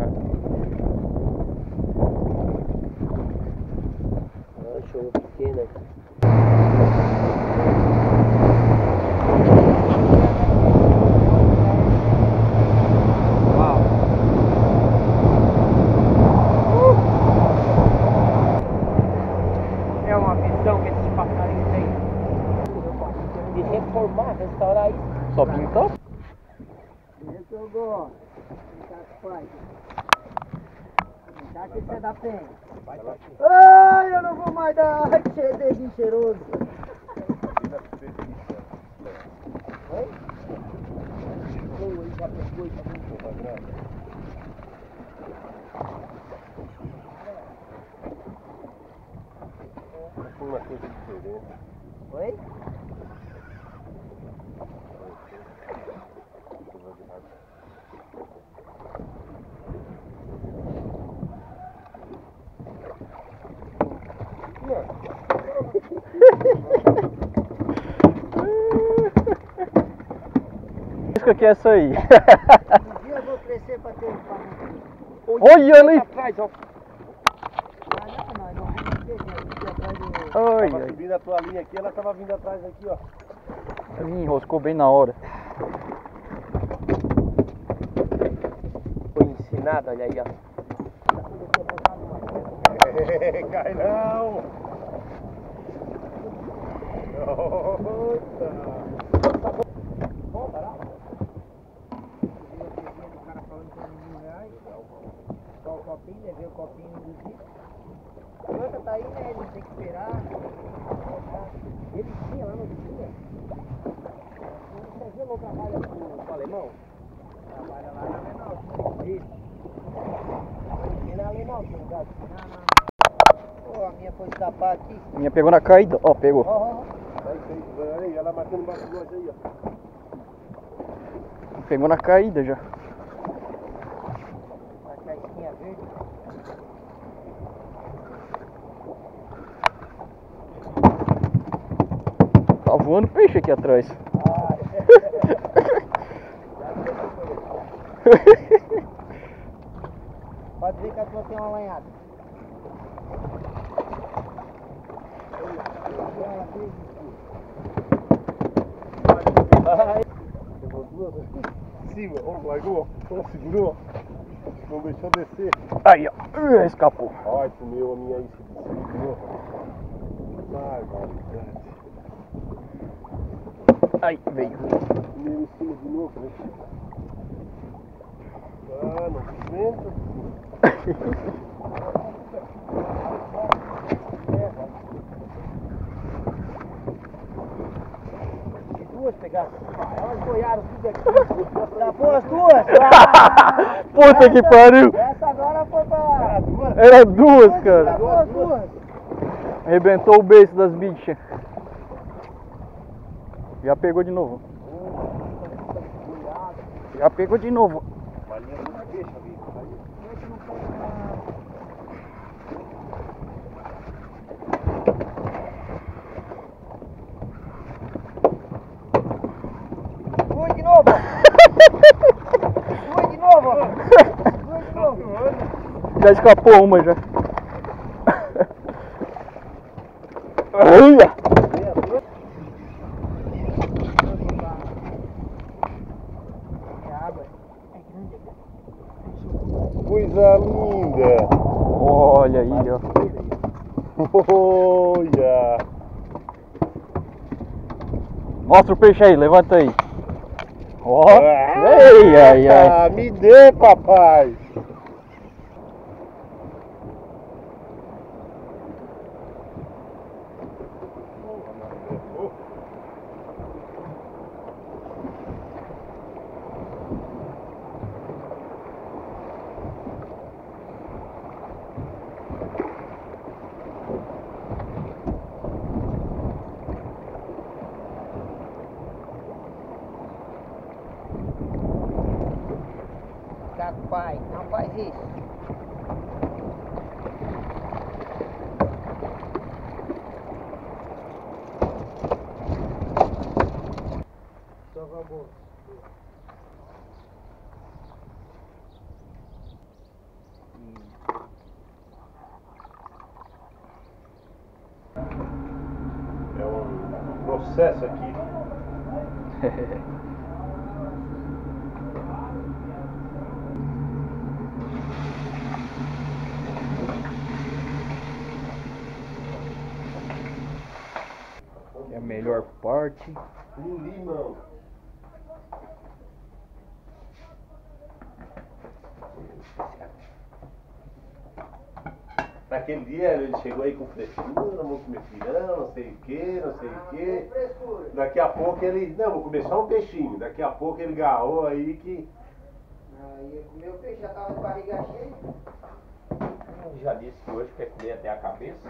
Show pequena aqui. Uau! É uma visão que esses passarinhos têm. De reformar, restaurar isso. Só pintou? Esse eu gosto. Dá que você dá pena. Ai, eu não vou mais dar. Ai, que cheirinho cheiroso. Oi? Ele já pegou e tá muito pra grande. Foi uma coisa diferente. Oi? Isso aqui é isso aí. Um dia eu vou crescer pra ter um palmo. Olha ali atrás, ó. Olha. Tava subindo a tua linha aqui, ela tava vindo atrás aqui, ó. Enroscou bem na hora. Foi ensinado, olha aí, ó. Cai não! Só o copinho, levei o copinho do tipo. A planta tá aí, né? Ele tem que esperar. Ele tinha lá no dia. Você viu o trabalho com o alemão? Trabalha lá na Lenalto. Isso. Ele na Lenalto, no caso. Pô, a minha foi escapar aqui. A minha pegou na caída. Ó, pegou. Olha aí, ela bateu no baixo do lote aí, ó. Pegou na caída já. Tá voando peixe aqui atrás. Ah, é. Pode ver que a tua tem uma lanhada. Levou duas aqui. Sim, ó, largou, ó, segurou. Não deixou descer. Aí, ó. Escapou. Ai, meu, a minha aí se desceu. Ai, barulho. Ai, veio. Primeiro em cima de novo, né? Ah, não pimenta. E duas pegadas. Elas boiaram tudo aqui. Já foram as duas? Ah, puta essa, que pariu! Essa agora foi pra... Era duas? Era duas, cara. Já foram as duas. Arrebentou o beiço das bichas. Já pegou de novo. Já pegou de novo. Duas de novo. Duas de novo. Duas de novo. Já escapou uma já. Olha. Coisa linda! Olha aí, ó! Olha! Mostra o peixe aí, levanta aí! Ó! Ei, ai, ai! Me dê, papai! Pai, não faz isso. Só vamos. sucesso aqui. É a melhor parte. Um limão. Naquele dia ele chegou aí com frescura, vou comer pirão, não sei o que, não sei o que. Daqui a pouco ele, não, vou comer só um peixinho. Daqui a pouco ele garrou aí que... Aí eu comi o peixe, já tava com a barriga cheia. Eu já disse que hoje quer comer até a cabeça.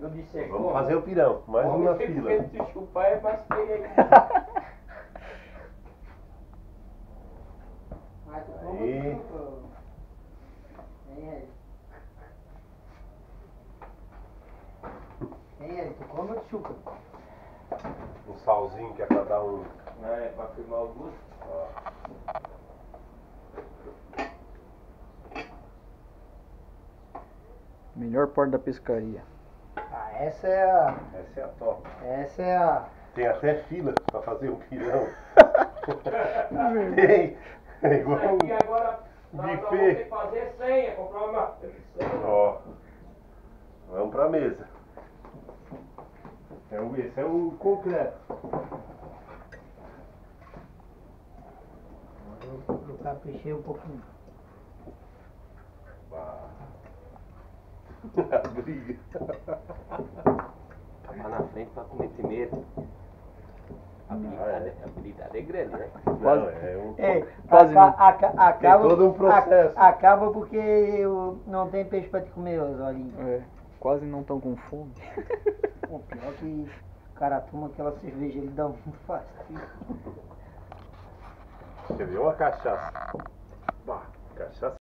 Eu disse, vamos fazer o pirão, mais uma fila. O que chupar é mais feio aí. Aí... Tu come ou chupa? Um salzinho que é pra dar um... É, pra firmar o gosto. Ah. Melhor parte da pescaria. Ah, essa é a... Essa é a top. Essa é a... Tem até fila pra fazer um pirão. Tem. É igual um... E agora nós vamos ter que fazer senha, comprar uma... Ó. Vamos pra mesa. Esse é o concreto. Eu caprichei um pouquinho. A briga. Tá na frente pra comer primeiro. A habilidade é grande, né? Não, acaba, todo um processo. Acaba porque eu não tenho peixe pra te comer, Osório. É. Quase não estão com fome. O pior que o cara toma aquela cerveja, ele dá muito fácil. Você viu a cachaça? Bah, cachaça.